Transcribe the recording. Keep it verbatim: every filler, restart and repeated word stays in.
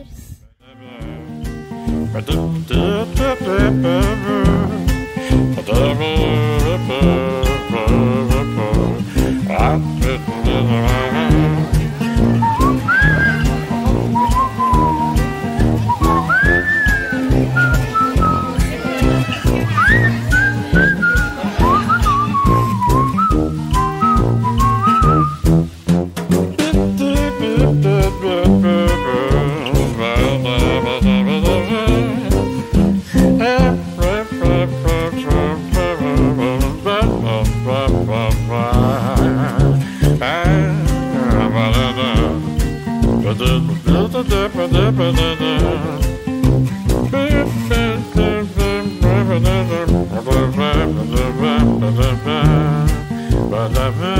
Brothers. Blah, blah, blah.